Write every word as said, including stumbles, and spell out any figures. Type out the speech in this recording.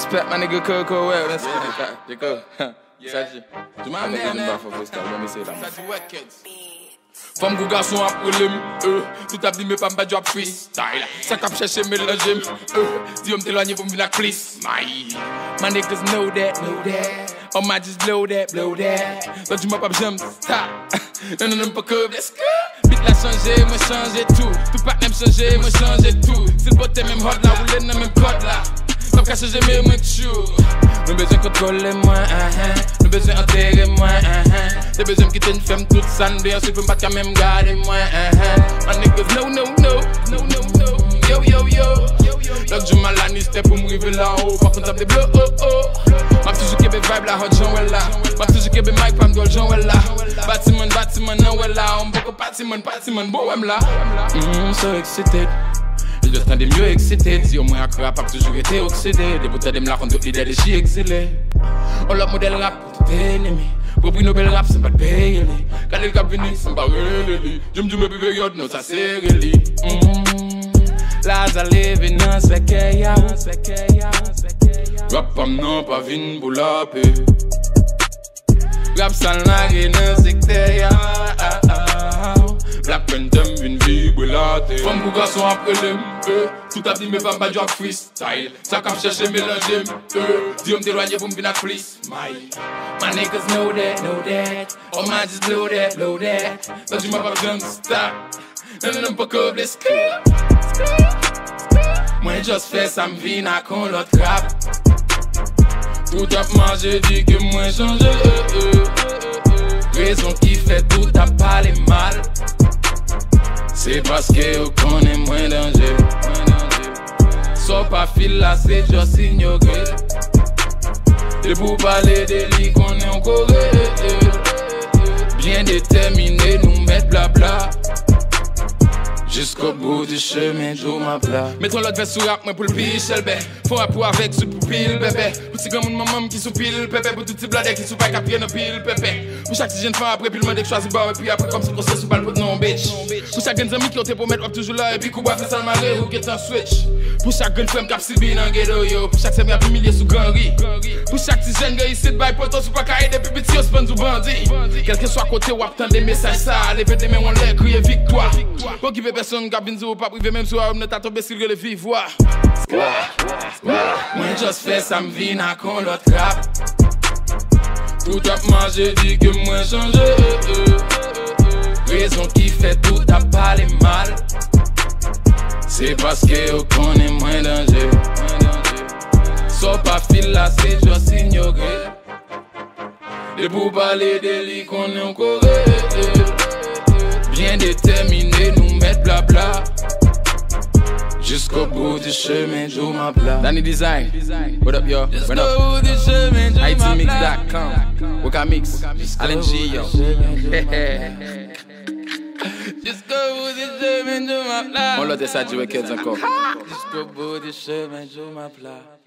Respect my nigga Coco well. Let's go. You go. Do my nigga number for voice call. Let me say that. Femme ou garçon à problème, euh, tout abîmé par ma job freestyle. Ça cap chercher mélanger, euh, dis-moi t'éloigner pour me la clisse. My niggas know that, know that. On m'a just blow that, blow that. Là tu m'as pas besoin, stop. Non, non, non, pas que, let's go. Bit la changer, moi changer tout. Tout pas même changer, moi changer tout. C'est le beauté, même hot là, rouler dans même code là. Comme qu'à changer, mais moi que chou. Nous besoin contrôler moi, nous besoin enterrer moi. T'es besoin de quitter une femme toute sane, bien sûr, peut pas quand même garder moi. My niggas, no, no, no, no, no, no. Yo, yo, yo. L'autre du mal à c'était pour me river là haut. Par contre, ça me débloque, oh, oh. M'a toujours Québec vibe la hot John Wella. M'a toujours Québec Mike Pam Doll John Wella. Batiman, Batiman, non Wella. On beaucoup Batiman, Batiman, bon Wemla. Mmm, so excited. Je dois être mieux excité. Dis au moins à quoi pas toujours été oxydé. Des bouteilles de me la rendre toute l'idée de j'y exilé. On l'a modèle rap pour tout ennemi. Pour prix Nobel rap, c'est pas de payer. Quand il cap venu, c'est pas reléli. Je me dis mes périodes, non, ça c'est reléli. Là, j'allais venir, c'est que y'a. Rap, pas non, pas vin pour la paix. Rap, ça n'a rien, c'est que y'a. Black Phantom, une vie brûlante. Femme ou garçon après l'M E. Tout a dit, mais pas mal du freestyle. Ça cap chercher, mélanger M E. Dis-moi t'éloigner pour me venir à police. My niggas know that, know that. Oh man, just blow that, blow that. Là, tu m'as pas besoin de stop. Non, non, non, pas que les skis. Moi, j'ose faire ça, m'vine à qu'on l'autre rap. Tout à manger, dit que moi, change. Raison qui fait tout à parler mal. C'est parce que vous connaissez moins danger. Sauf pas fil là, c'est juste ignoré. Et pour parler des lits qu'on est encore. Bien déterminé, nous mettre blabla. Jusqu'au bout du chemin, joue ma blague. Mettons l'autre veste sous rap, moi pour le pichel, bé. Faut un pour avec, sous poupile, bébé. Pour si grand monde, maman qui soupile, pépé. Pour tout petit bladé qui soupile, qui prenne pile, pépé. Pour chaque jeune femme, après, puis le monde est choisi, bah, et puis après, comme si on se sous balle, pour non, bitch. Pour chaque jeune ami qui ont été pour mettre, hop, toujours là, et puis Kouba fait ça le maré, ou get un switch. Pour chaque jeune femme, cap si bien en ghetto, yo. Pour chaque semi à humilié sous grand riz. Pour chaque petit jeune gars, ici, by poto, sous pas carré, depuis petit, on se prend du bandit. Quelqu'un soit côté, ou attend des messages, ça, les pété, mais on l'a crié victoire. Personne qui ne pas privé, même si on ne t'a tombé sur le vivoire. Moi, j'ose faire ça, me vine à qu'on l'autre rap. Tout à manger, dit que moi change. Raison qui fait tout à parler mal. C'est parce que vous connaissez moins danger. Sauf pas fil là, c'est juste ignoré. Et pour parler des lits qu'on est en Corée. Bien déterminé, nous mettre blabla. Jusqu'au bout du chemin, joue ma blague. Danny Design, what up yo? Jusqu'au bout du chemin, joue ma blague. I T mix dot com, Waka Mix, L N G yo. Jusqu'au bout du chemin, joue ma blague. On l'a déjà joué quinze encore. Jusqu'au bout du chemin, joue ma blague.